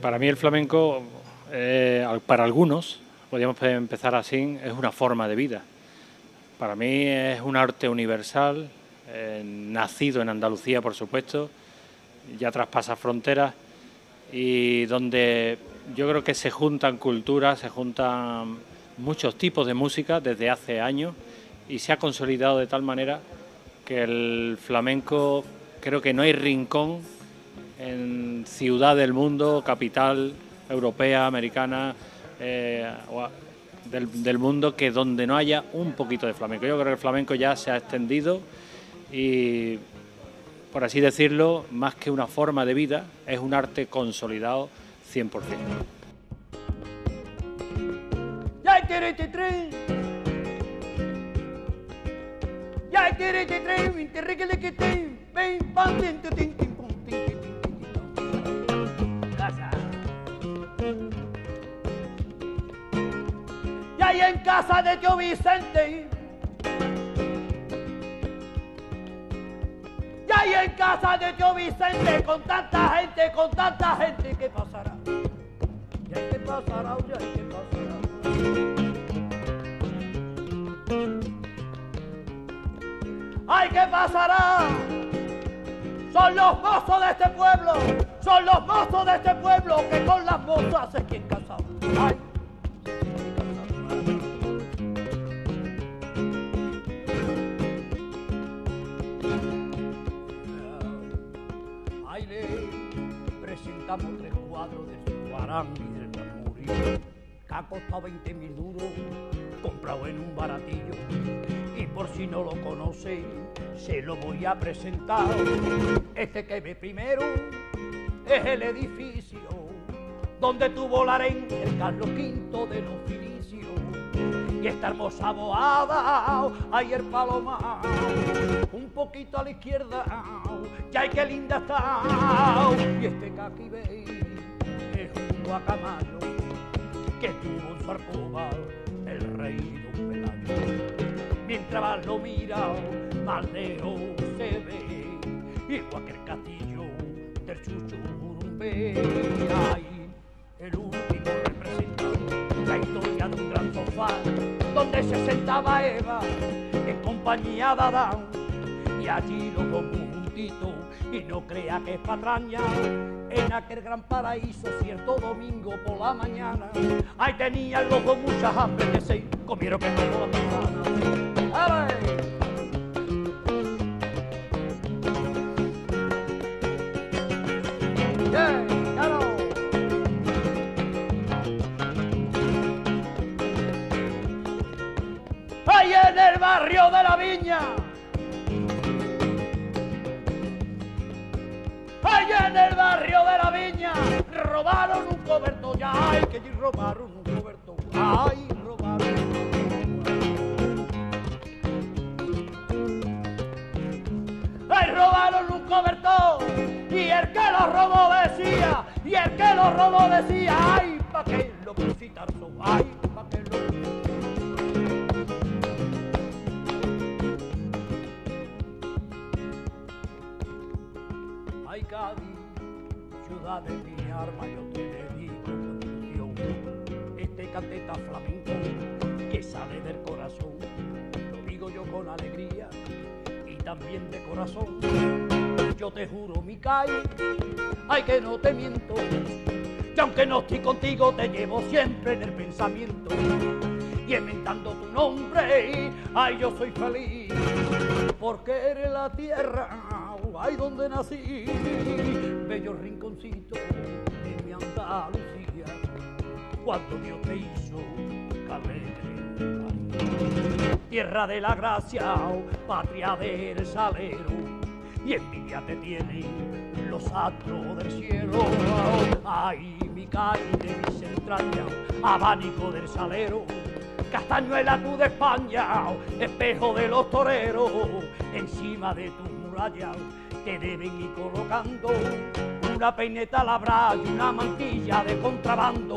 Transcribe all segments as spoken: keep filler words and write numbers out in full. Para mí el flamenco, eh, para algunos, podríamos empezar así, es una forma de vida. Para mí es un arte universal, eh, nacido en Andalucía, por supuesto, ya traspasa fronteras y donde yo creo que se juntan culturas, se juntan muchos tipos de música desde hace años y se ha consolidado de tal manera que el flamenco, creo que no hay rincón en ciudad del mundo, capital europea, americana, eh, o a, Del, del mundo que donde no haya un poquito de flamenco. Yo creo que el flamenco ya se ha extendido y, por así decirlo, más que una forma de vida, es un arte consolidado cien por cien. Y en casa de tío Vicente, y ahí en casa de tío Vicente, con tanta gente, con tanta gente, ¿qué pasará? ¿Y ahí qué pasará? ¿Y ahí qué pasará? ¡Ay, qué pasará! Son los mozos de este pueblo, son los mozos de este pueblo, que con las mozas se quieren casar. ¡Ay! Tres cuadros de su Guarámide del Murillo, que ha costado veinte mil duros, comprado en un baratillo, y por si no lo conoce, se lo voy a presentar. Este que ve primero es el edificio donde tuvo la reina el Carlos quinto de los Finicios, y esta hermosa boada, ayer paloma, un poquito a la izquierda. ¡Ay, qué linda está! Y este que aquí veis es un guacamano que estuvo en su alcoba el rey Don Pelayo. Mientras más lo mira, más lejos se ve, igual que el castillo del Chucho Gurumbé. ¡Ay, el último representa la historia de un gran sofá donde se sentaba Eva en compañía de Adán! Y allí lo común y no crea que es patraña, en aquel gran paraíso cierto domingo por la mañana, ahí tenía el loco muchas hambre que se comieron que no lo pasaran. ¡Yeah! ¡Ahí en el barrio de la Viña! Allá en el barrio de la Viña robaron un cobertor, ya, ay, que allí robaron un cobertor, ay, robaron un cobertor, ay, robaron un cobertor, y el que lo robó decía, y el que lo robó decía, ay, pa' que lo crucitaron, ay, pa' que lo crucitaron. Ay, Cádiz, ciudad de mi arma, yo te dedico con ilusión este canteta flamenco que sale del corazón. Lo digo yo con alegría y también de corazón. Yo te juro, mi calle, ay, que no te miento, que aunque no estoy contigo te llevo siempre en el pensamiento. Y inventando tu nombre, ay, yo soy feliz, porque eres la tierra, ay, donde nací, bello rinconcito de mi Andalucía, cuando Dios te hizo caballero. Tierra de la gracia, patria del salero, y envidia te tienen los astros del cielo. Ay, mi calle de mis entrañas, abanico del salero, castañuela tú de España, espejo de los toreros, encima de tu muralla te deben ir colocando una peineta labrada y una mantilla de contrabando.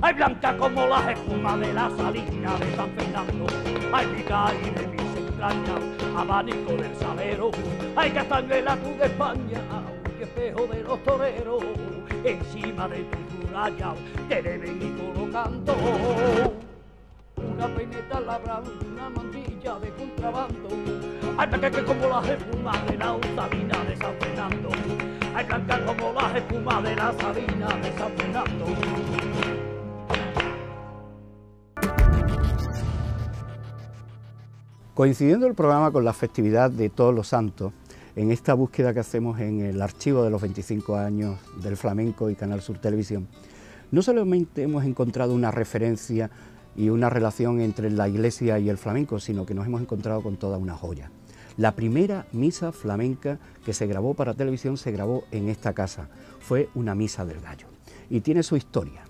Ay, blanca como las espumas de la salina de San Fernando. Ay, mi calle de mis entrañas, abanico del salero, ay, castañuela tú de España, espejo de los toreros, encima de tu rayao, terebén y coro canto. Una peineta labran, una mandilla de contrabando, ataque que como las espumas de la Sabina de San Fernando, hay cantar como las espumas de la Sabina de San Fernando. Coincidiendo el programa con la festividad de Todos los Santos, en esta búsqueda que hacemos en el archivo de los veinticinco años del flamenco y Canal Sur Televisión, no solamente hemos encontrado una referencia y una relación entre la Iglesia y el flamenco, sino que nos hemos encontrado con toda una joya. La primera misa flamenca que se grabó para televisión se grabó en esta casa, fue una misa del gallo, y tiene su historia.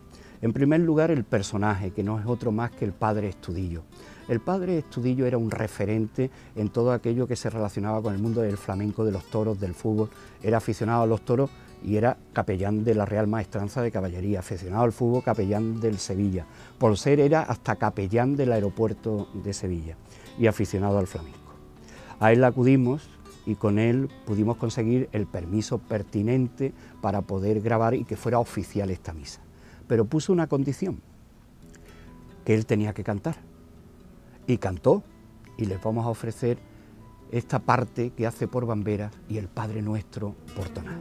En primer lugar, el personaje, que no es otro más que el Padre Estudillo. El Padre Estudillo era un referente en todo aquello que se relacionaba con el mundo del flamenco, de los toros, del fútbol. Era aficionado a los toros y era capellán de la Real Maestranza de Caballería, aficionado al fútbol, capellán del Sevilla. Por ser era hasta capellán del aeropuerto de Sevilla y aficionado al flamenco. A él acudimos y con él pudimos conseguir el permiso pertinente para poder grabar y que fuera oficial esta misa. Pero puso una condición, que él tenía que cantar, y cantó, y les vamos a ofrecer esta parte que hace por Bamberas y el Padre Nuestro por Tonal.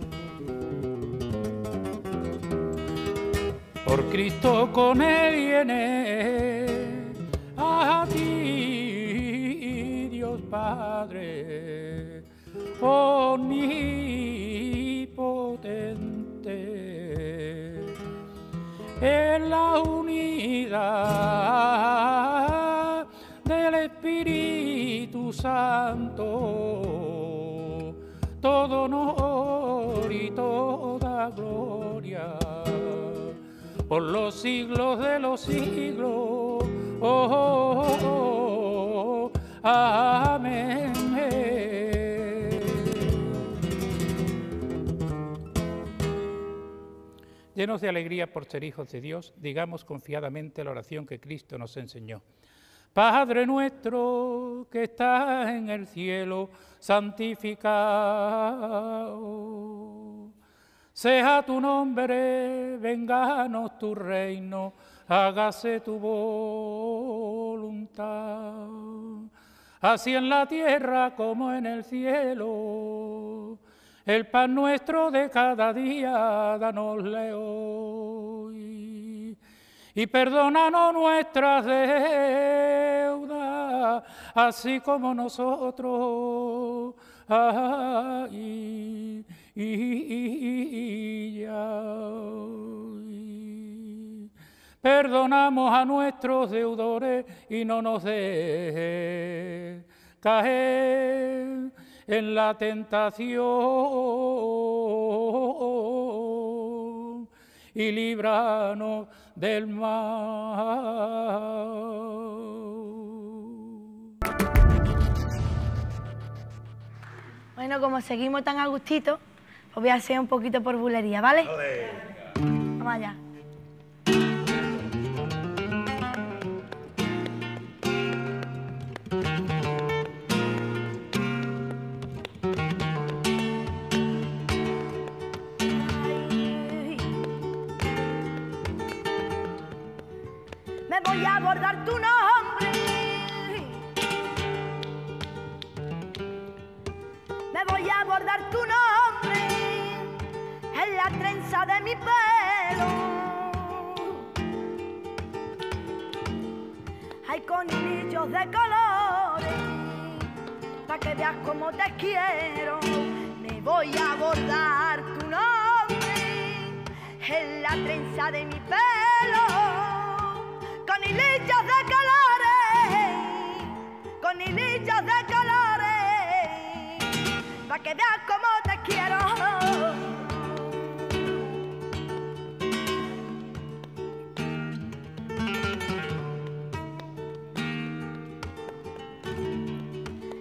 Por Cristo con él viene a ti, Dios Padre omnipotente, en la unidad del Espíritu Santo, todo honor y toda gloria, por los siglos de los siglos, oh, oh, oh, oh. Amén. Llenos de alegría por ser hijos de Dios, digamos confiadamente la oración que Cristo nos enseñó. Padre nuestro que estás en el cielo, santificado sea tu nombre, vénganos tu reino, hágase tu voluntad, así en la tierra como en el cielo. El pan nuestro de cada día, danosle hoy. Y perdónanos nuestras deudas, así como nosotros ay, y, y, y, ay. Perdonamos a nuestros deudores y no nos dejes caer en la tentación y líbranos del mal. Bueno, como seguimos tan a gustito, os voy a hacer un poquito por bulería, ¿vale? ¡Ole! Vamos allá. Voy a bordar tu nombre, me voy a bordar tu nombre en la trenza de mi pelo. Hay con hilillos de colores, para que veas cómo te quiero. Me voy a bordar tu nombre en la trenza de mi pelo. Con hilillos de colores, con hilillos de colores, pa' que veas cómo te quiero.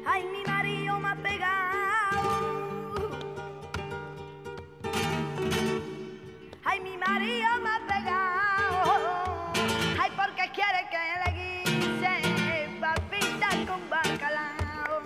Ay, mi marido me ha pegado. Ay, mi marido me ha pegado. Porque quiere que le guise papita con bacalao.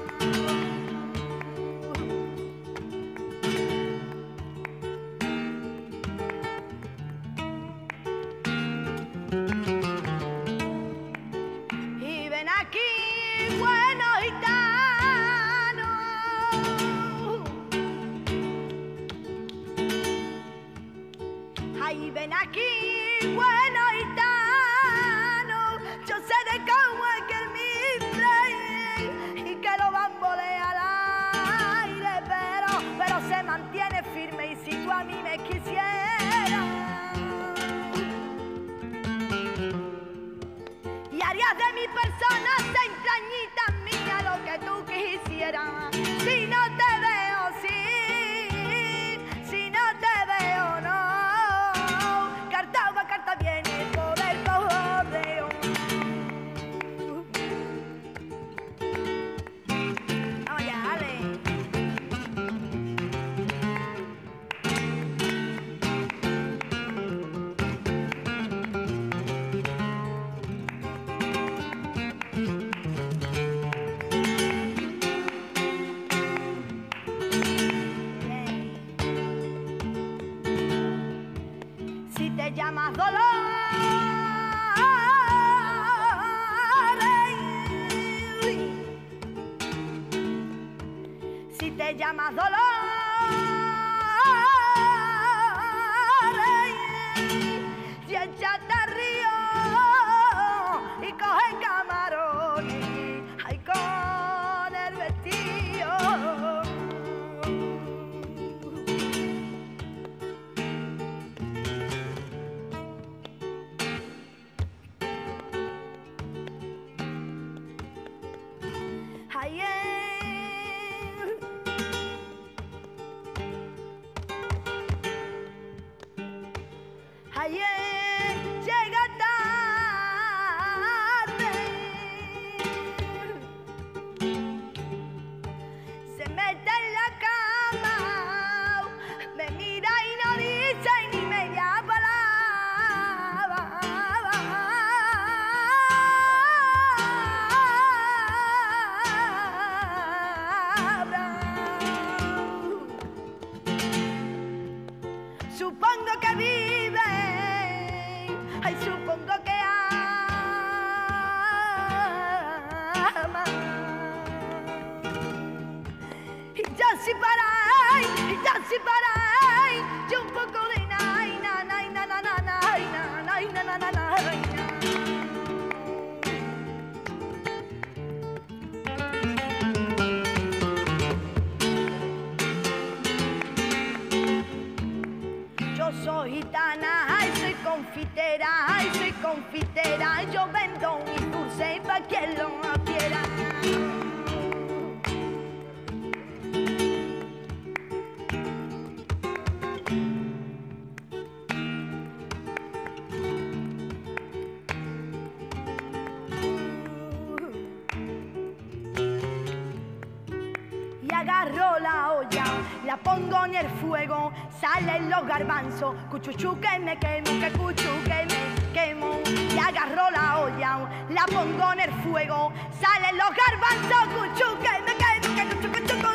Salen los garbanzos, cuchuchu que me quemo, que cuchu que me quemo. Y agarro la olla, la pongo en el fuego. Salen los garbanzos, cuchu que me quemo, que cuchu, cuchu, cuchu, cuchu,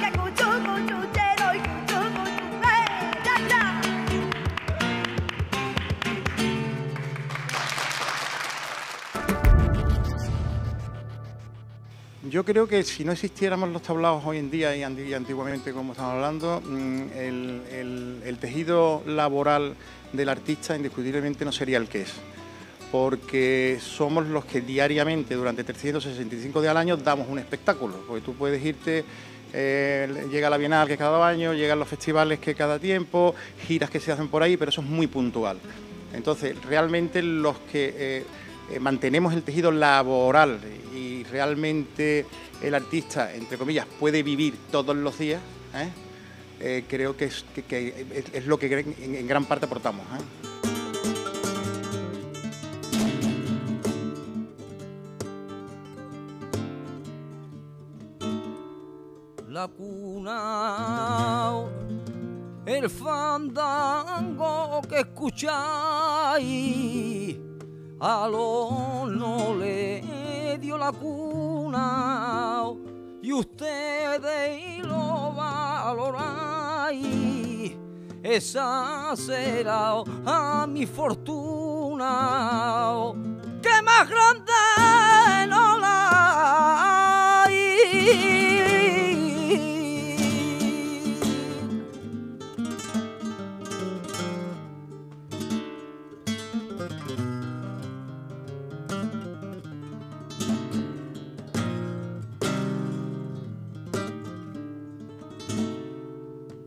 que cuchu, cuchuchero y cuchu, cuchu, eh, ya, ya. Yo creo que si no existiéramos los tablaos hoy en día y antiguamente, como estamos hablando, el, el, el tejido laboral del artista indiscutiblemente no sería el que es, porque somos los que diariamente, durante trescientos sesenta y cinco días al año, damos un espectáculo, porque tú puedes irte, eh, llega la Bienal que es cada año, llegan los festivales que cada tiempo, giras que se hacen por ahí, pero eso es muy puntual. Entonces, realmente los que... Eh, Eh, mantenemos el tejido laboral y realmente el artista, entre comillas, puede vivir todos los días, ¿eh? Eh, creo que es, que, que es, es lo que en, en gran parte aportamos, ¿eh? La cuna, el fandango que escucháis, al horno le dio la cuna y ustedes lo valoráis. Esa será a mi fortuna, que más grande no la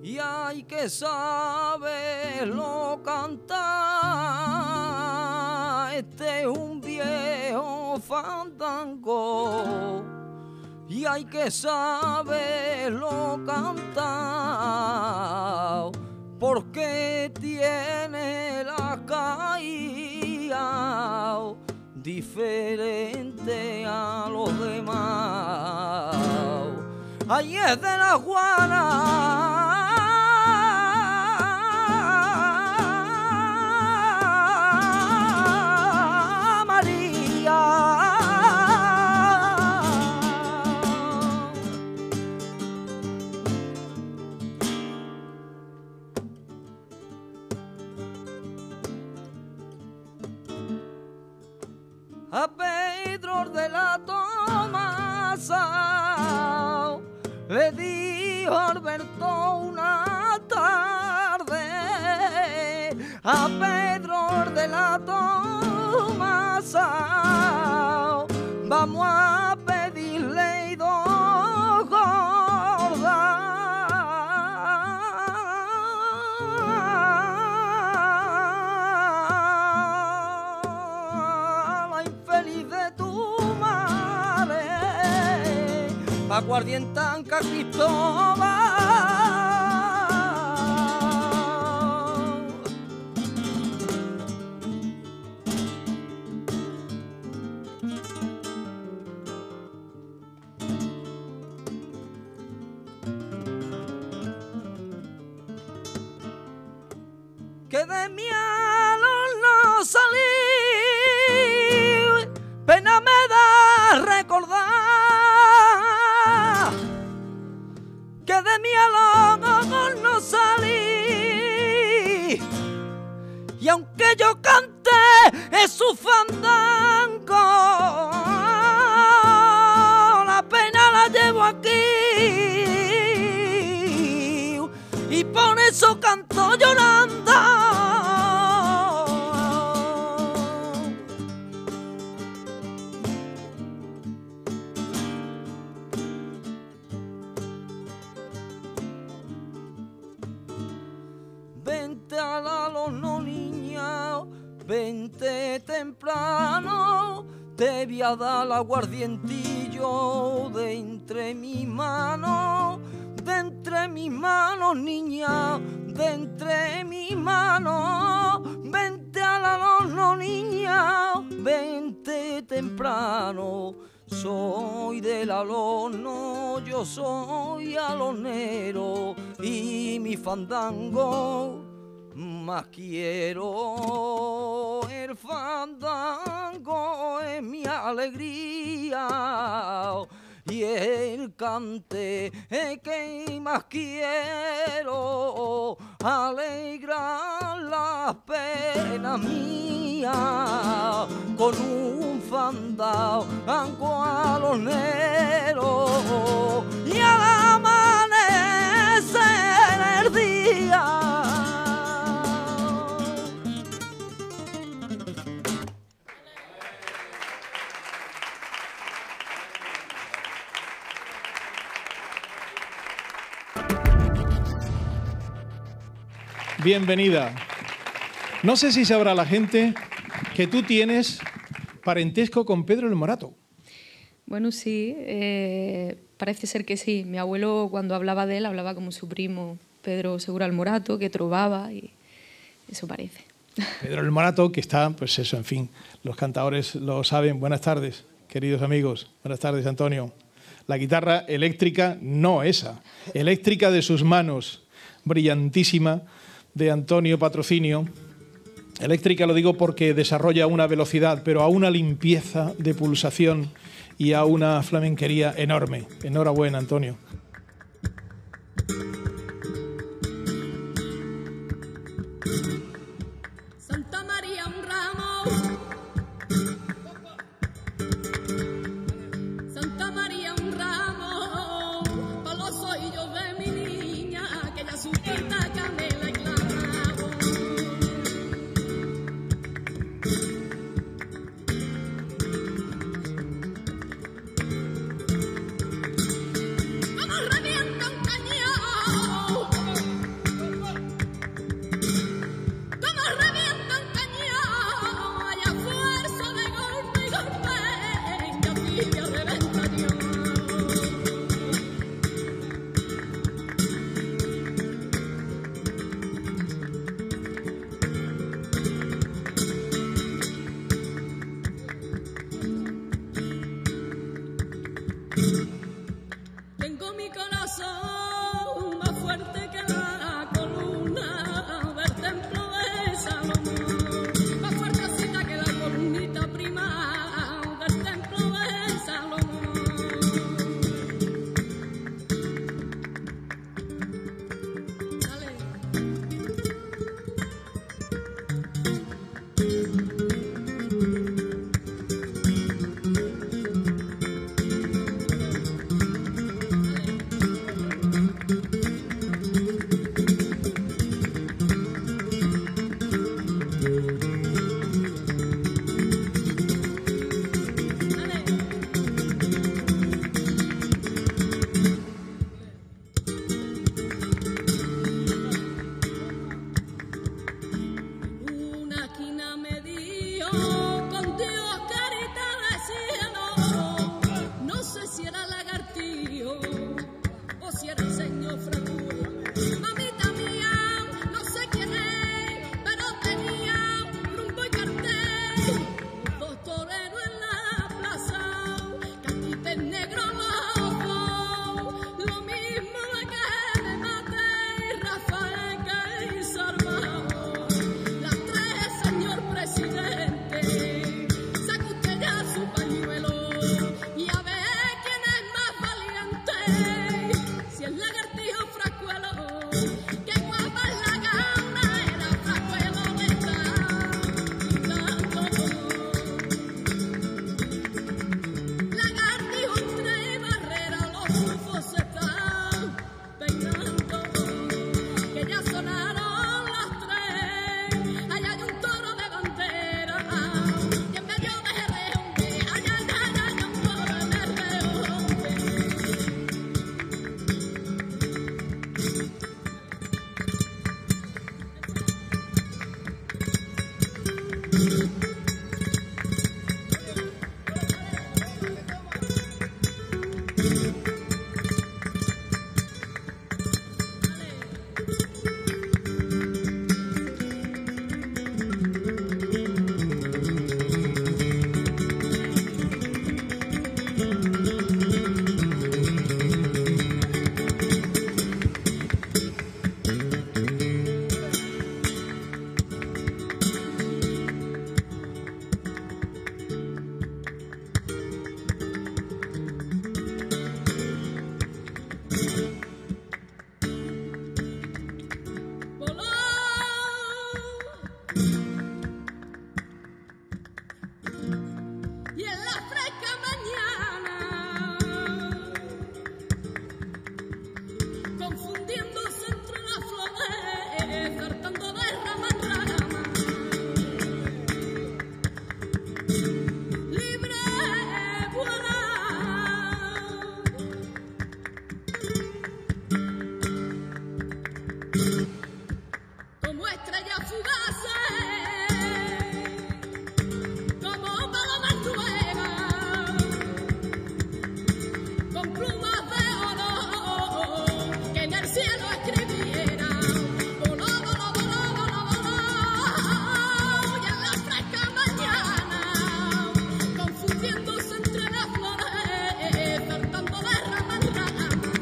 Y hay que saberlo cantar, este es un viejo fandango, y hay que saberlo cantar, porque tiene la caída diferente a los demás. Ahí es de la Juana, a Pedro de la Tomasa le dijo Alberto una tarde, a Pedro de la Tomasa, vamos a pedirle dos aguardiente tan Cristóbal. Que de mi alma no salí, pena me da recordar. No salí, y aunque yo cante es su fandango, la pena la llevo aquí y por eso canto llorando. Vente temprano, te voy a dar aguardientillo de entre mis manos, de entre mis manos, niña, de entre mis manos. Vente al horno, niña, vente temprano. Soy del alorno, yo soy alornero, y mi fandango más quiero. El fandango es mi alegría, y el cante es que más quiero, alegrar las penas mías con un fandango alornero y al amanecer el día. Bienvenida. No sé si sabrá la gente que tú tienes parentesco con Pedro El Morato. Bueno, sí, eh, parece ser que sí. Mi abuelo, cuando hablaba de él, hablaba como su primo, Pedro Segura El Morato, que trovaba, y eso parece. Pedro El Morato, que está, pues eso, en fin, los cantaores lo saben. Buenas tardes, queridos amigos. Buenas tardes, Antonio. La guitarra eléctrica, no esa, eléctrica de sus manos, brillantísima, de Antonio Patrocinio. Eléctrica lo digo porque desarrolla una velocidad, pero a una limpieza de pulsación y a una flamenquería enorme. Enhorabuena, Antonio. Santa María un ramo, Santa María un ramo, con plumas de oro que en el cielo escribiera. Voló, voló, voló, voló, voló, y en la fresca mañana, confundiéndose entre las flores, cantando de rama en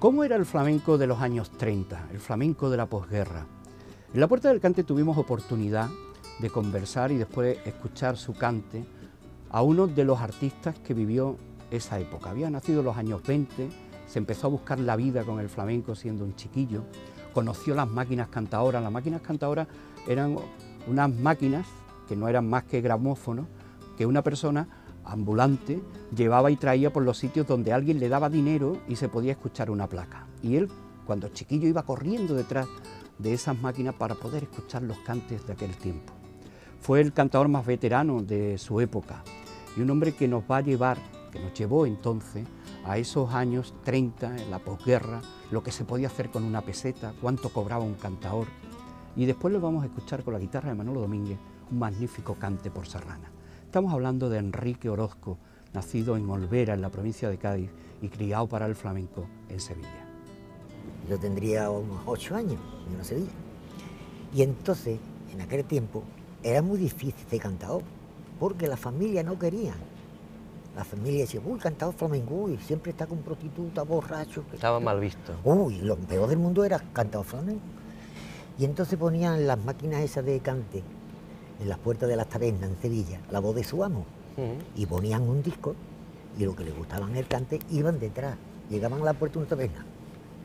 ¿Cómo era el flamenco de los años treinta, el flamenco de la posguerra? En La Puerta del Cante tuvimos oportunidad de conversar y después escuchar su cante a uno de los artistas que vivió esa época. Había nacido en los años veinte, se empezó a buscar la vida con el flamenco siendo un chiquillo, conoció las máquinas cantaoras. Las máquinas cantaoras eran unas máquinas que no eran más que gramófonos, que una persona ambulante llevaba y traía por los sitios donde alguien le daba dinero y se podía escuchar una placa. Y él, cuando chiquillo, iba corriendo detrás de esas máquinas para poder escuchar los cantes de aquel tiempo. Fue el cantaor más veterano de su época y un hombre que nos va a llevar, que nos llevó entonces a esos años treinta, en la posguerra, lo que se podía hacer con una peseta, cuánto cobraba un cantaor. Y después lo vamos a escuchar con la guitarra de Manolo Domínguez, un magnífico cante por Serrana. Estamos hablando de Enrique Orozco, nacido en Olvera, en la provincia de Cádiz, y criado para el flamenco en Sevilla. Yo tendría unos ocho años, yo no sabía. Y entonces, en aquel tiempo, era muy difícil ser cantaor, porque la familia no quería. La familia decía, uy, cantaor flamenco, uy, siempre está con prostituta, borracho. Estaba mal visto. Uy, lo peor del mundo era cantaor flamenco. Y entonces ponían las máquinas esas de cante en las puertas de las tabernas en Sevilla, la voz de su amo, y ponían un disco, y lo que les gustaban el cante, iban detrás, llegaban a la puerta de una taberna,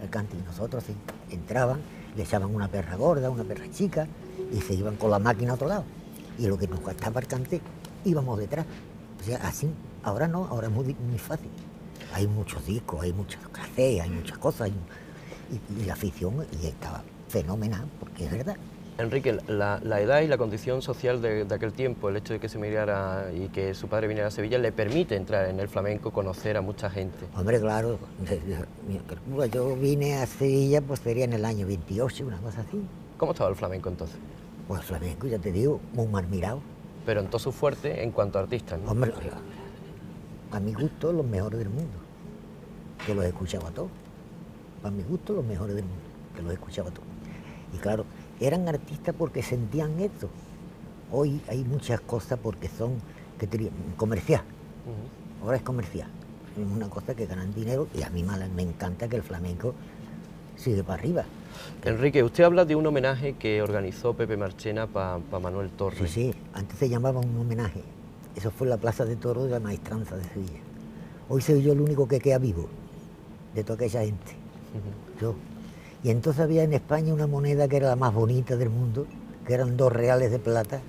el cante, y nosotros sí, entraban, le echaban una perra gorda, una perra chica, y se iban con la máquina a otro lado, y lo que nos gastaba el cante, íbamos detrás. O sea, así, ahora no, ahora es muy, muy fácil, hay muchos discos, hay muchos cafés, hay muchas cosas, hay, y, y la afición, y estaba fenomenal, porque es verdad. Enrique, la, la edad y la condición social de, de aquel tiempo, el hecho de que se migrara y que su padre viniera a Sevilla, le permite entrar en el flamenco, conocer a mucha gente. Hombre, claro, yo vine a Sevilla, pues sería en el año veintiocho, una cosa así. ¿Cómo estaba el flamenco entonces? Pues el flamenco, ya te digo, muy mal mirado. Pero en todo su fuerte en cuanto a artistas, ¿no? Hombre, a mi gusto, los mejores del mundo, que los escuchaba a todos. A mi gusto, los mejores del mundo, que los escuchaba a todos. Y claro, eran artistas porque sentían esto. Hoy hay muchas cosas porque son que te, comercial. Uh-huh. Ahora es comercial. Es una cosa que ganan dinero y a mí me encanta que el flamenco sigue para arriba. Enrique, usted habla de un homenaje que organizó Pepe Marchena para pa Manuel Torres. Sí, sí, antes se llamaba un homenaje. Eso fue en la Plaza de Toros de la Maestranza de Sevilla. Hoy soy yo el único que queda vivo de toda aquella gente. Uh-huh. Yo. Y entonces había en España una moneda que era la más bonita del mundo, que eran dos reales de plata,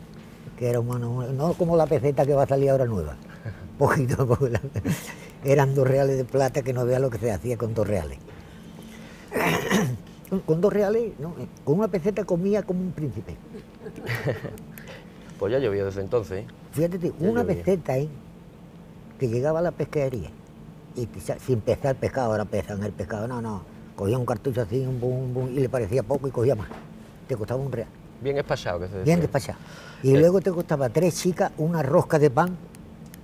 que era bueno, no como la peseta que va a salir ahora nueva, poquito a poco, eran dos reales de plata, que no vea lo que se hacía con dos reales. Con dos reales, no, con una peseta comía como un príncipe. Pues ya llovió desde entonces, ¿eh? Fíjate, tío, una llovió. peseta, ¿eh? Que llegaba a la pescadería, y sin pesar el pescado, ahora pesan el pescado, no, no. Cogía un cartucho así, un boom, boom, y le parecía poco y cogía más. Te costaba un real. Bien despachado, que se decía. Bien despachado. Y eh. luego te costaba tres chicas, una rosca de pan,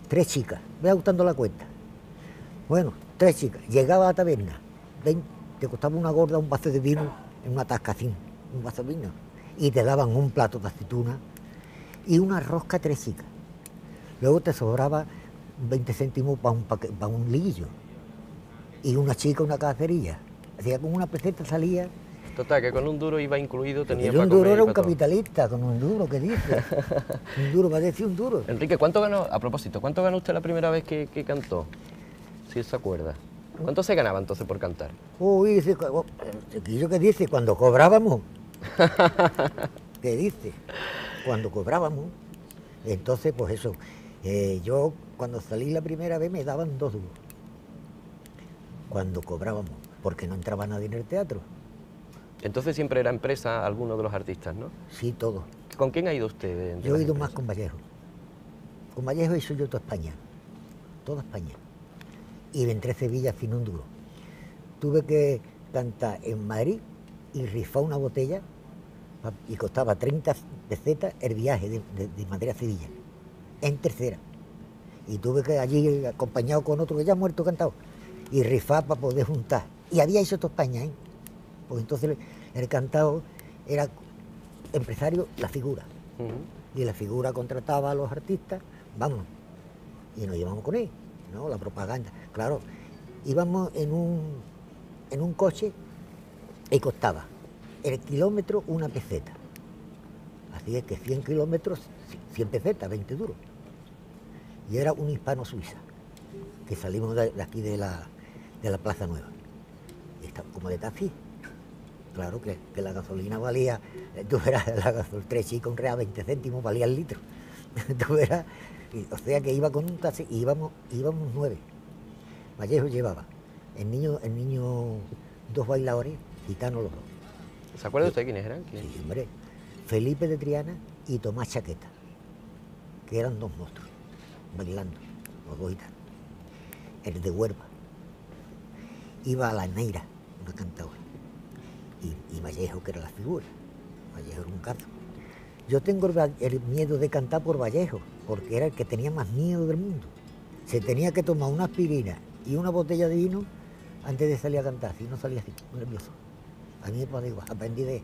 tres chicas. Ve ajustando la cuenta. Bueno, tres chicas. Llegaba a la taberna, ven, te costaba una gorda, un vaso de vino, en una tascacín, un vaso de vino. Y te daban un plato de aceituna y una rosca, tres chicas. Luego te sobraba veinte céntimos para un, para un liguillo. Y una chica, una cacerilla. O sea, con una peseta salía. Total, que con un duro iba incluido, tenía para comer. Un duro era un capitalista, con un duro, ¿qué dice? Un duro, va a decir un duro. Enrique, ¿cuánto ganó, a propósito, cuánto ganó usted la primera vez que, que cantó? Si se acuerda. ¿Cuánto se ganaba entonces por cantar? Uy, ese, ¿yo qué dice? Cuando cobrábamos. ¿Qué dice? Cuando cobrábamos. Entonces, pues eso, eh, yo cuando salí la primera vez me daban dos duros. Cuando cobrábamos, porque no entraba nadie en el teatro. Entonces siempre era empresa alguno de los artistas, ¿no? Sí, todo. ¿Con quién ha ido usted? Yo he ido más con Vallejo. Con Vallejo hice yo toda España. Toda España. Y entré a Sevilla sin un duro. Tuve que cantar en Madrid y rifar una botella y costaba treinta pesetas el viaje de, de, de Madrid a Sevilla. En tercera. Y tuve que allí acompañado con otro que ya ha muerto cantado. Y rifar para poder juntar. Y había hecho toda España, ¿eh? Pues entonces el cantaor era empresario, la figura. Uh-huh. Y la figura contrataba a los artistas, vamos, y nos llevamos con él, ¿no? La propaganda. Claro, íbamos en un, en un coche y costaba el kilómetro una peseta. Así es que cien kilómetros, cien pesetas, veinte duros. Y era un hispano suiza, que salimos de aquí de la, de la Plaza Nueva. Y está, como de taxi. Claro que, que la gasolina valía, tú verás, la gasolina, tres chicos, un real, veinte céntimos, valía el litro. Tú verás, y, o sea que iba con un taxi y íbamos, íbamos nueve. Vallejo llevaba, el niño, el niño, dos bailadores, gitanos los dos. ¿Se acuerda usted quiénes eran? ¿Quién? Sí, hombre, Felipe de Triana y Tomás Chaqueta, que eran dos monstruos, bailando, los dos gitanos. El de Huerva, iba a la Neira, una cantadora. Y, y Vallejo, que era la figura. Vallejo era un cazo. Yo tengo el, el miedo de cantar por Vallejo, porque era el que tenía más miedo del mundo. Se tenía que tomar una aspirina y una botella de vino antes de salir a cantar, si no salía así, nervioso. A mí me pues, digo, aprendí de él.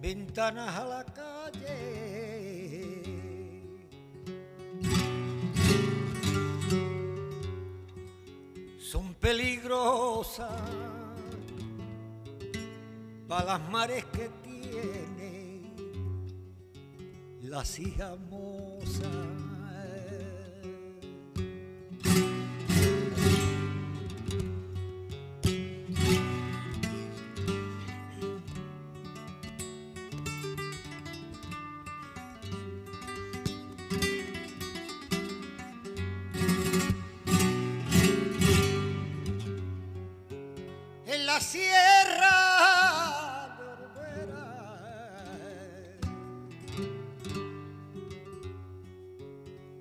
Ventanas a la calle. Son peligrosas para las mares que tiene las hijas mozas. Sierra Berbera,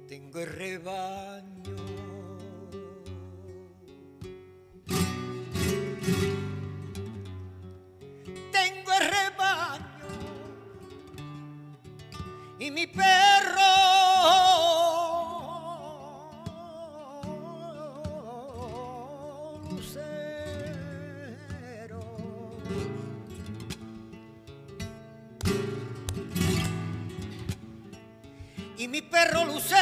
tengo el rebaño tengo el rebaño y mi perro Lucero. Y mi perro lucero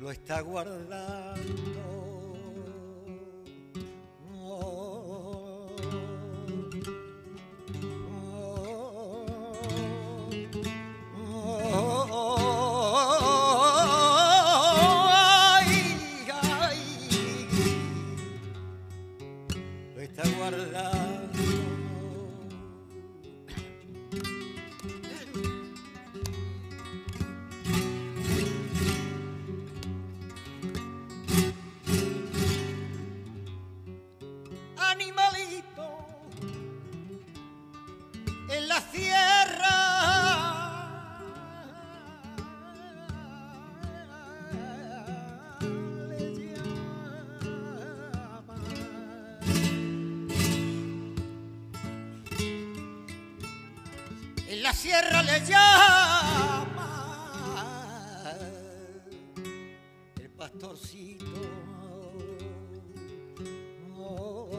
lo está guardando. Oh, oh, oh, oh, ay, ay, lo está guardando. la sierra le llama el pastorcito. Oh,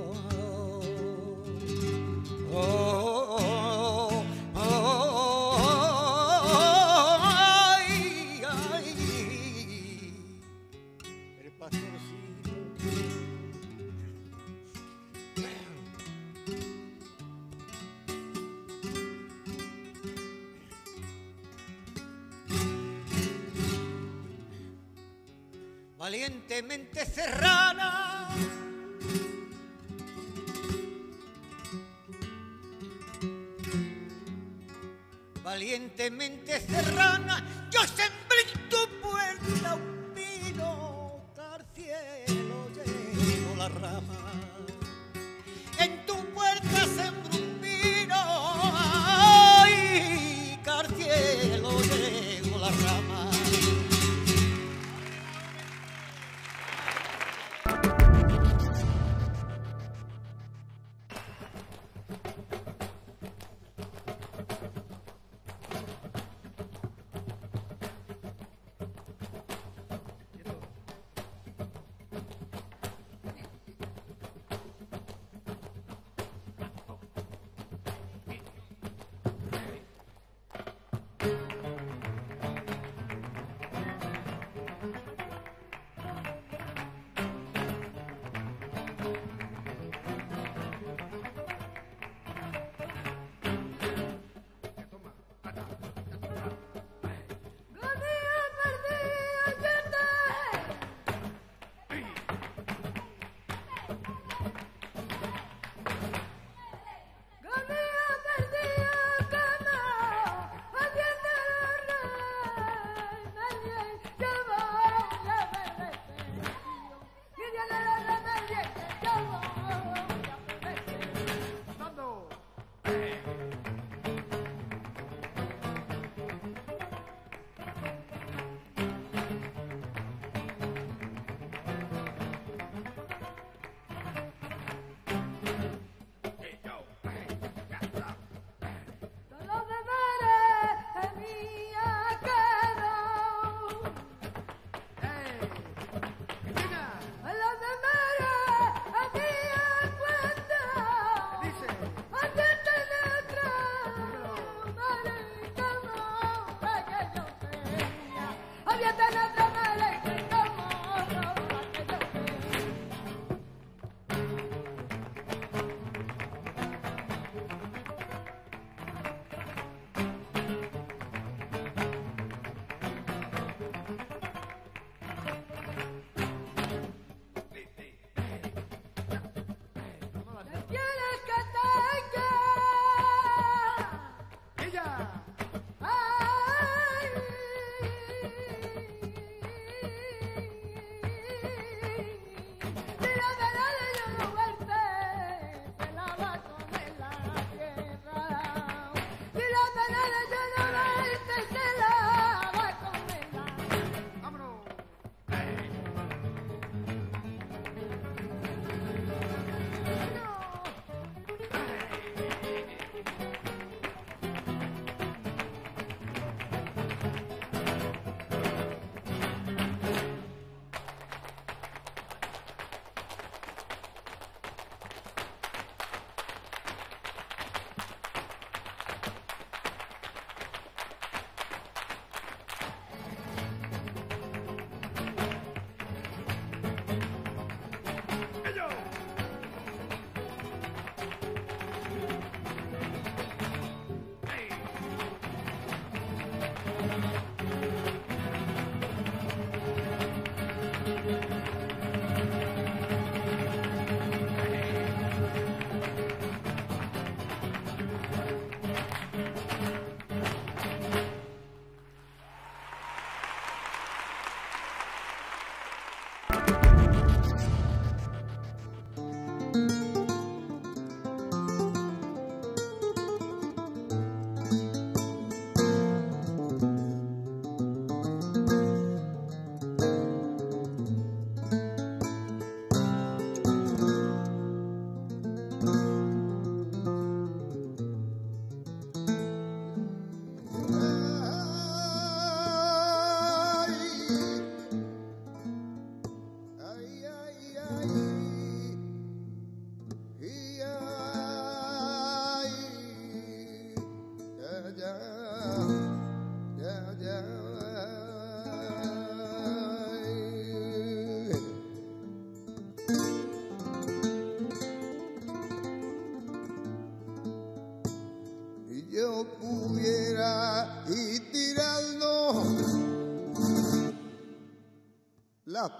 oh, oh. Valientemente serrana, valientemente serrana, yo sembré en tu puerta un pino, que al cielo llevo la rama. En tu puerta sembré un pino, ay, que al cielo llevo la rama.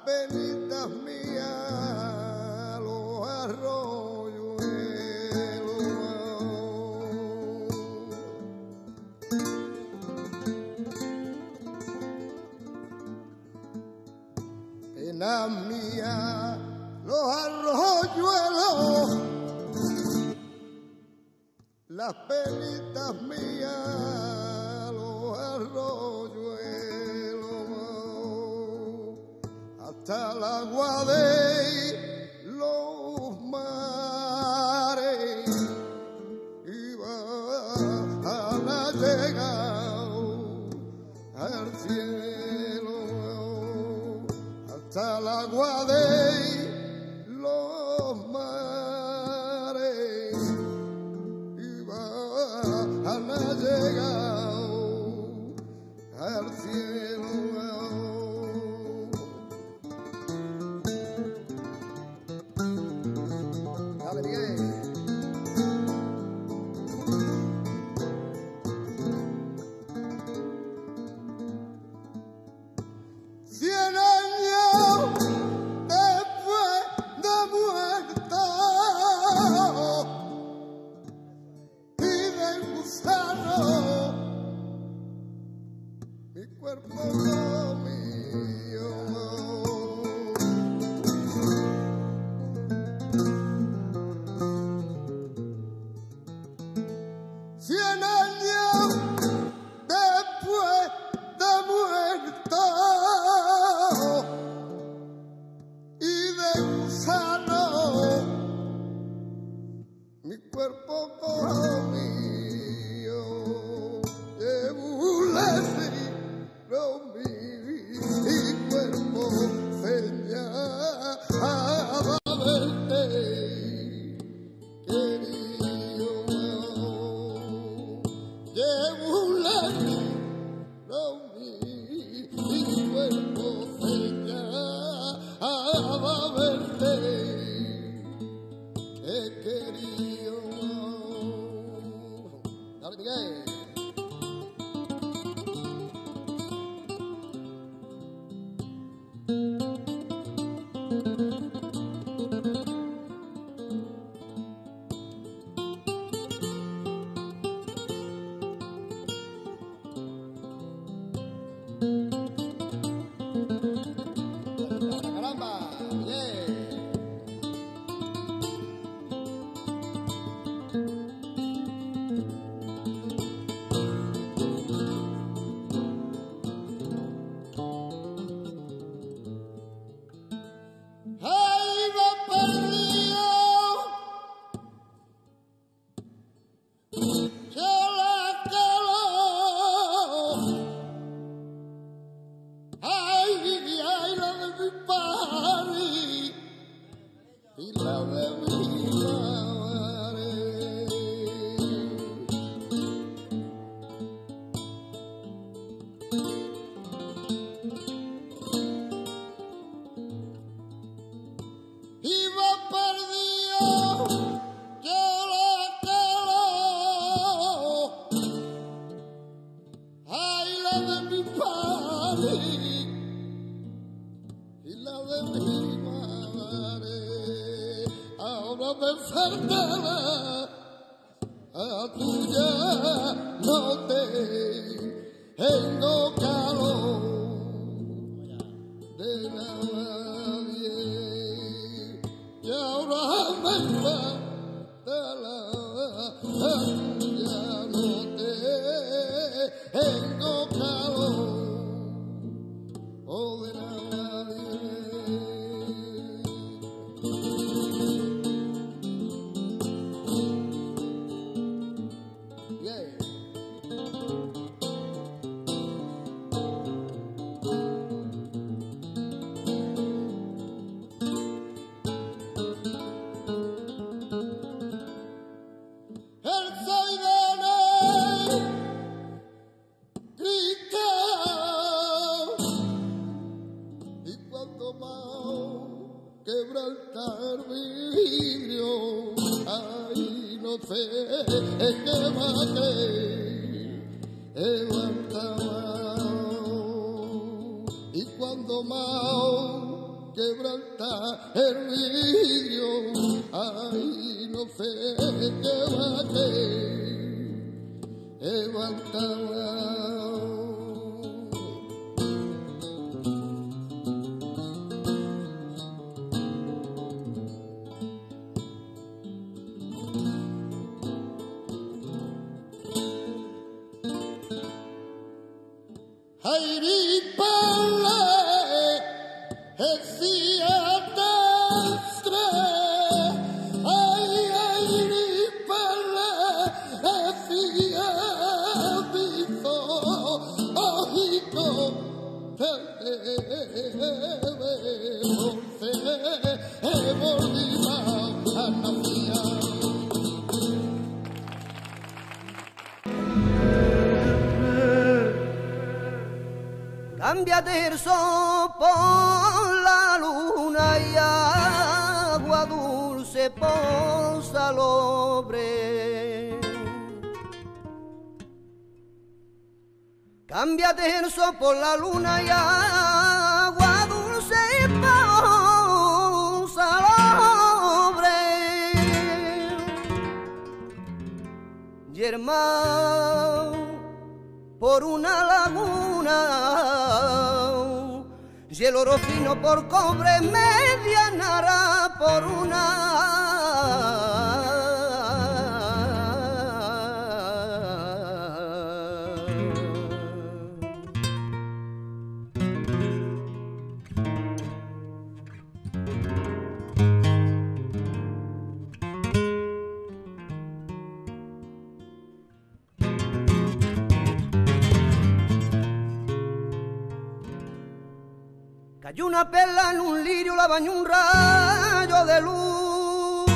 penitas mías, los arroyos del baúl. Penas mías, los arroyuelos, las penitas mías, los arroyuelos, hasta el agua de los mares iban a llegar al cielo, hasta el agua de los mares. Ha llegado al cielo. Cien años después de muerto y de gustar mi cuerpo no mío, cien años después de muerto y de gusano, mi cuerpo no mío, de burles. Mi cuerpo señalaba verte, querido. Llevo un lado, mi cuerpo señalaba verte, querido. Dale, Miguel. Y cuando más quebrantar el vidrio, ay, no sé qué va a hacer, levantar. Cambia de sol por la luna y agua dulce posa sobre. Cambia de sol por la luna y agua dulce posa sobre. Yermao por una laguna, hielo rofino por cobre, media nara por y una perla en un lirio, la bañó un rayo de luz.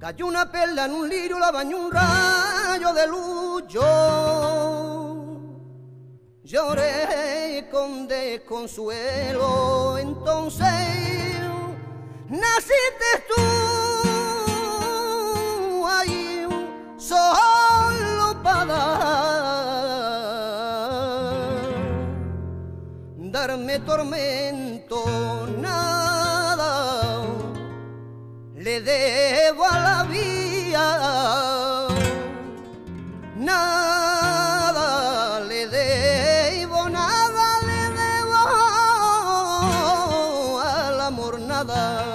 Cayó una perla en un lirio, la bañó un rayo de luz. Yo lloré con desconsuelo, entonces naciste tú, ahí solo para dar. Darme tormento, nada le debo a la vida, nada le debo, nada le debo al amor, nada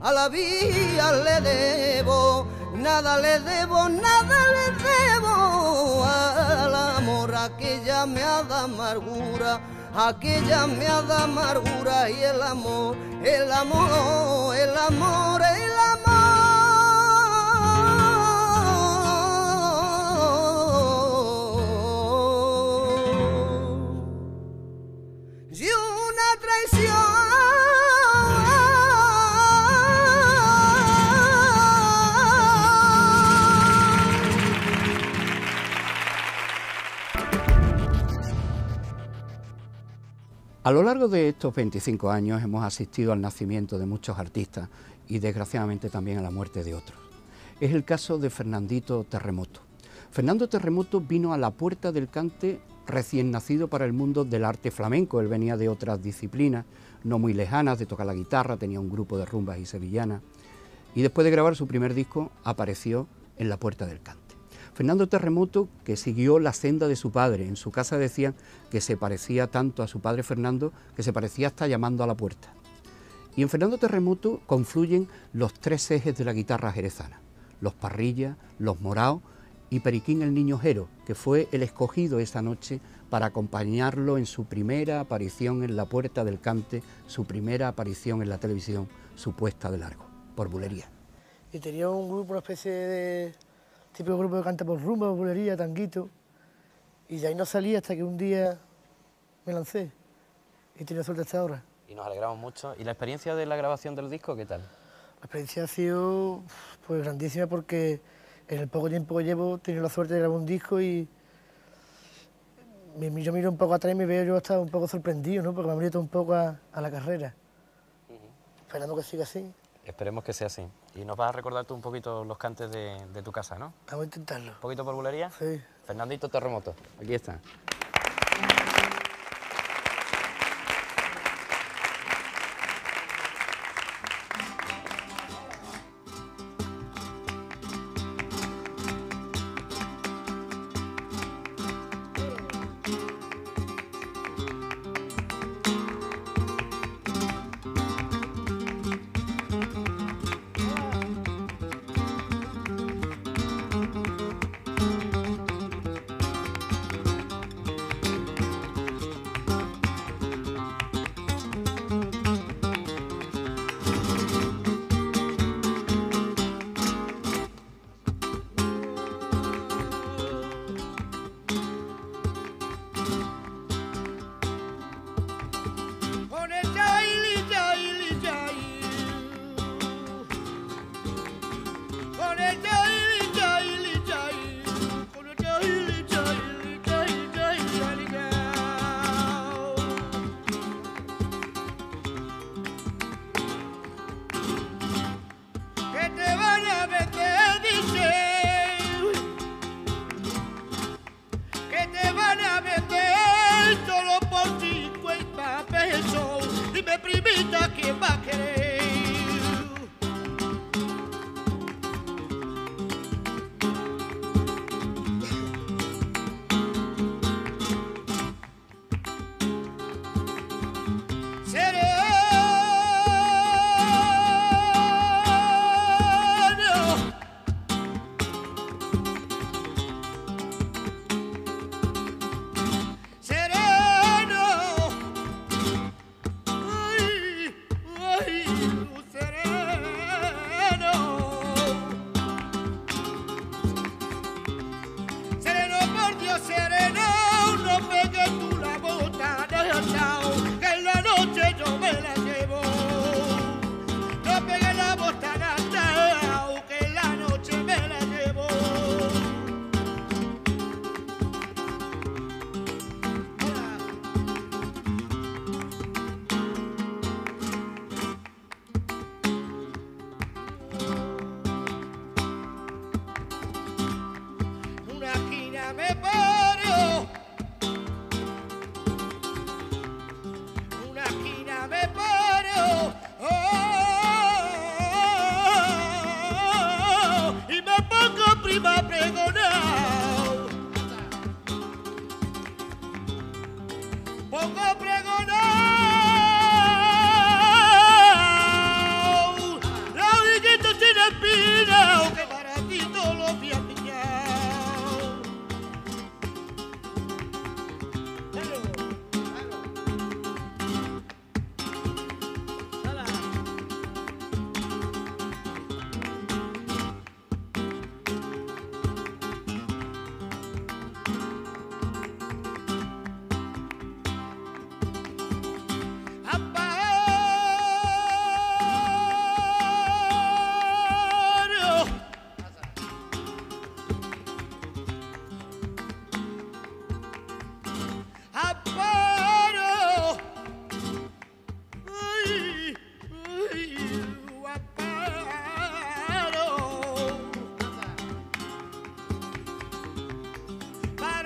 a la vida le debo, nada le debo, nada le debo al amor. Aquella me ha dado amargura, aquella me ha dado amargura, y el amor, el amor, el amor, el amor. Y una traición. A lo largo de estos veinticinco años hemos asistido al nacimiento de muchos artistas y desgraciadamente también a la muerte de otros. Es el caso de Fernandito Terremoto. Fernando Terremoto vino a La Puerta del Cante recién nacido para el mundo del arte flamenco. Él venía de otras disciplinas no muy lejanas, de tocar la guitarra, tenía un grupo de rumbas y sevillanas, y después de grabar su primer disco apareció en La Puerta del Cante. Fernando Terremoto, que siguió la senda de su padre. En su casa decían que se parecía tanto a su padre Fernando que se parecía hasta llamando a la puerta. Y en Fernando Terremoto confluyen los tres ejes de la guitarra jerezana: los Parrillas, los Moraos y Periquín el Niño Jero, que fue el escogido esa noche para acompañarlo en su primera aparición en La Puerta del Cante, su primera aparición en la televisión, su puesta de largo, por bulería. Y tenía un grupo, una especie de... típico grupo que canta por rumba, bulería, tanguito, y de ahí no salí hasta que un día me lancé y tenía suerte hasta ahora. Y nos alegramos mucho. ¿Y la experiencia de la grabación del disco qué tal? La experiencia ha sido pues grandísima, porque en el poco tiempo que llevo he tenido la suerte de grabar un disco y yo miro un poco atrás y me veo yo hasta un poco sorprendido, ¿no? Porque me ha abierto un poco a, a la carrera. Uh-huh. Esperando que siga así. Esperemos que sea así. Y nos vas a recordar tú un poquito los cantes de, de tu casa, ¿no? Vamos a intentarlo. ¿Un poquito por bulería? Sí. Fernandito Terremoto. Aquí está.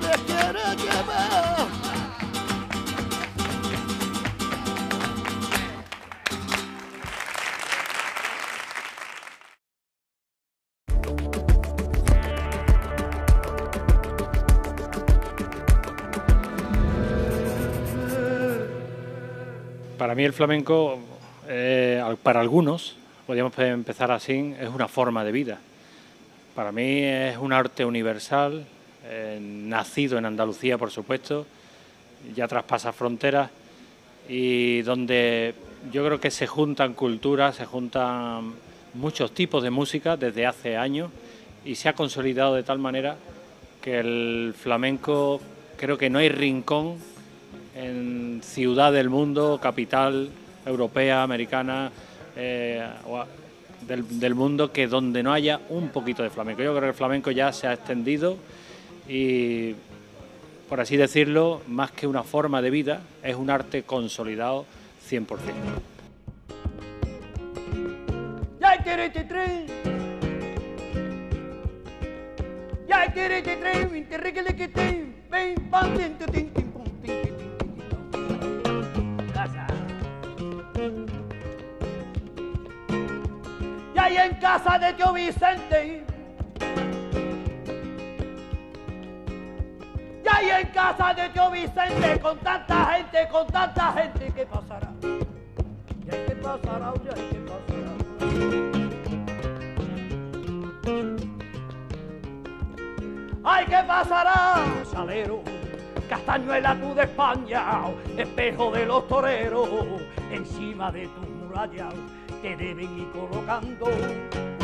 me quiera llevar. Para mí el flamenco, eh, para algunos, podríamos empezar así, es una forma de vida. Para mí es un arte universal, eh, nacido en Andalucía, por supuesto, ya traspasa fronteras y donde yo creo que se juntan culturas, se juntan muchos tipos de música desde hace años y se ha consolidado de tal manera que el flamenco, creo que no hay rincón en ciudad del mundo, capital europea, americana, eh, del, del mundo, que donde no haya un poquito de flamenco. Yo creo que el flamenco ya se ha extendido y, por así decirlo, más que una forma de vida, es un arte consolidado cien por cien. Y en casa de tío Vicente, y ahí en casa de tío Vicente, con tanta gente, con tanta gente, ¿qué pasará? ¿Y ahí qué pasará? ¿Y ahí qué pasará? ¡Ay, qué pasará! Salero, castañuela tú de España, espejo de los toreros, encima de tu muralla. Te deben ir colocando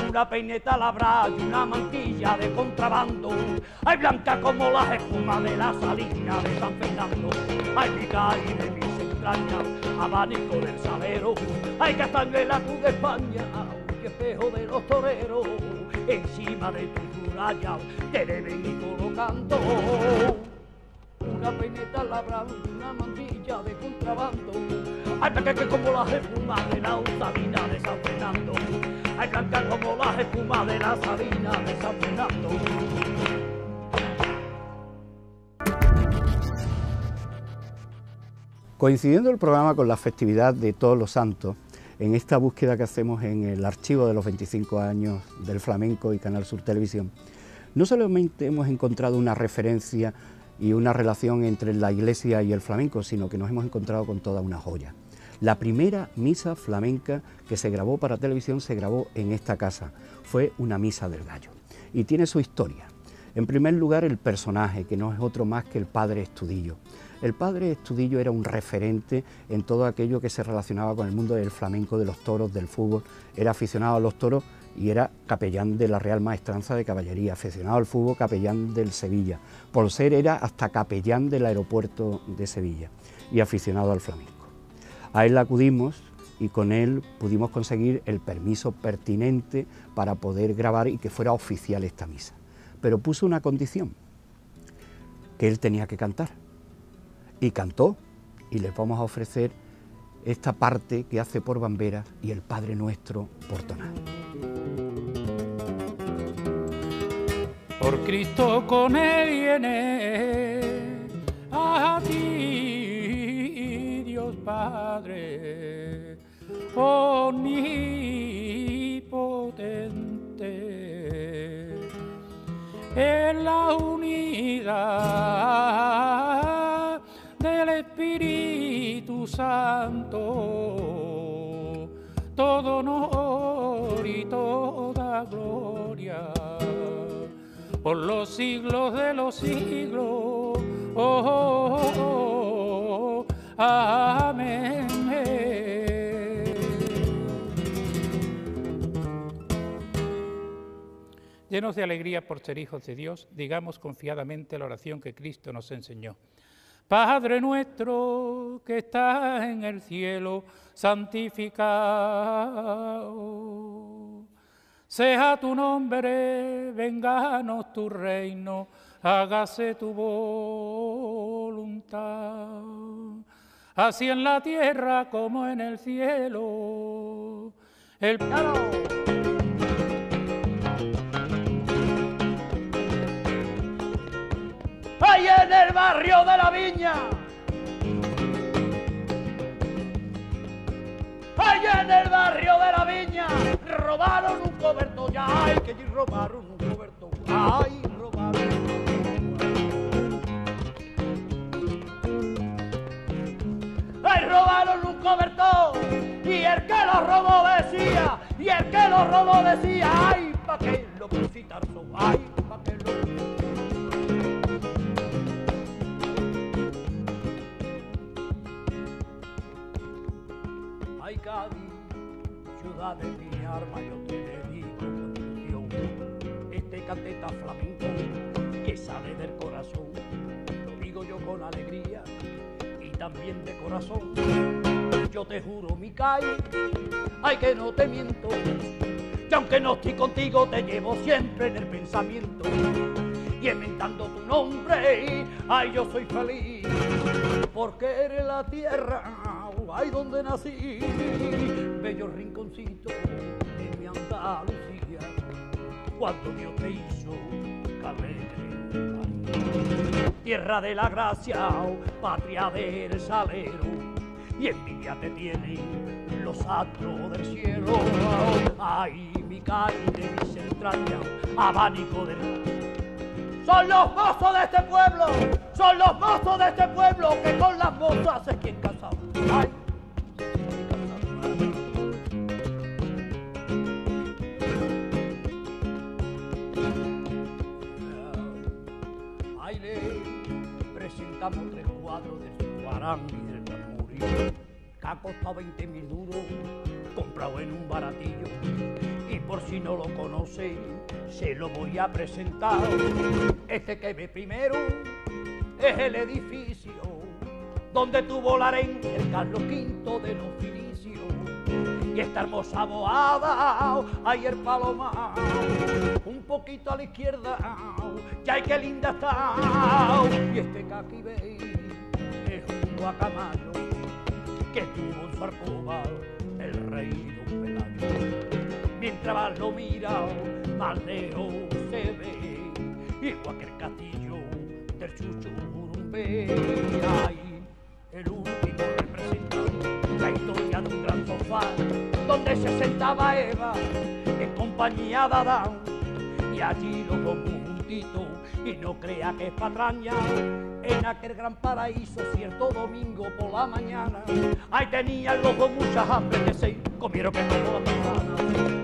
una peineta labrada y una mantilla de contrabando. Ay, blanca como las espumas de la salina de San Fernando. Ay, mi calle de mis entrañas, abanico del salero. Ay, castañuela tú de España, que espejo de los toreros. Encima de tu muralla te deben ir colocando una peineta labrada y una mantilla de contrabando. Ay, blanca como las espumas de la salina de San Fernando. Ay, blanca como las espumas de la salina de San Fernando. Coincidiendo el programa con la festividad de Todos los Santos, en esta búsqueda que hacemos en el archivo de los veinticinco años del flamenco y Canal Sur Televisión, no solamente hemos encontrado una referencia y una relación entre la Iglesia y el flamenco, sino que nos hemos encontrado con toda una joya. La primera misa flamenca que se grabó para televisión se grabó en esta casa. Fue una misa del gallo y tiene su historia. En primer lugar, el personaje, que no es otro más que el Padre Estudillo. El Padre Estudillo era un referente en todo aquello que se relacionaba con el mundo del flamenco, de los toros, del fútbol. Era aficionado a los toros y era capellán de la Real Maestranza de Caballería, aficionado al fútbol, capellán del Sevilla. Por ser era hasta capellán del aeropuerto de Sevilla y aficionado al flamenco. A él acudimos y con él pudimos conseguir el permiso pertinente para poder grabar y que fuera oficial esta misa. Pero puso una condición, que él tenía que cantar. Y cantó, y les vamos a ofrecer esta parte que hace por Bamberas y el Padre Nuestro por tonal. Por Cristo con él viene a ti, Dios Padre omnipotente, en la unidad del Espíritu Santo, todo honor y toda gloria, por los siglos de los siglos, oh, oh, oh, oh. Amén. Llenos de alegría por ser hijos de Dios, digamos confiadamente la oración que Cristo nos enseñó. Padre nuestro que estás en el cielo, santificado sea tu nombre, vénganos tu reino, hágase tu voluntad, así en la tierra como en el cielo. El ¡claro! ahí en el barrio de la Viña, ahí en el barrio de la Viña, robaron un cobertor, ya ay, que allí robaron un cobertor, ay, robaron un cobertor. Ay, robaron un cobertor, y el que lo robó decía, y el que lo robó decía, ay, pa' que lo pusitarzo, ay, pa' que lo pusitarzo. Ay, Cádiz, ciudad de mi arma, yo te dedico esta canción, este canteta flamenco que sale del corazón, lo digo yo con alegría, también de corazón, yo te juro mi calle, ay que no te miento, que aunque no estoy contigo te llevo siempre en el pensamiento, y inventando tu nombre, ay yo soy feliz, porque eres la tierra, ay donde nací, bello rinconcito de mi Andalucía, cuando Dios te hizo cabello. Tierra de la gracia, patria del salero, y envidia te tienen los astros del cielo. Ay, mi calle de mis entrañas, abanico del mar. Son los mozos de este pueblo, son los mozos de este pueblo, que con las mozas se quieren casar. Ay, presentamos tres cuadros del Subarán y del Bramurio, que ha costado veinte mil duros, comprado en un baratillo, y por si no lo conocen, se lo voy a presentar. Este que ve primero es el edificio donde tuvo la reina el Carlos quinto de los Finicios, y esta hermosa boada, ay el palomar, un poquito a la izquierda, que ay que linda está, y este que aquí veis es un guacamayo, que tuvo en su arcoba el rey don Pelayo, mientras más lo mira, más lejos se ve, igual que el castillo del Chucho Urumbe, ay el último representante, la historia de un gran sofá, donde se sentaba Eva en compañía de Adán, y allí lo común y no crea que es patraña, en aquel gran paraíso cierto domingo por la mañana, ahí tenían los dos muchas hambre que se comieron que no la manzana.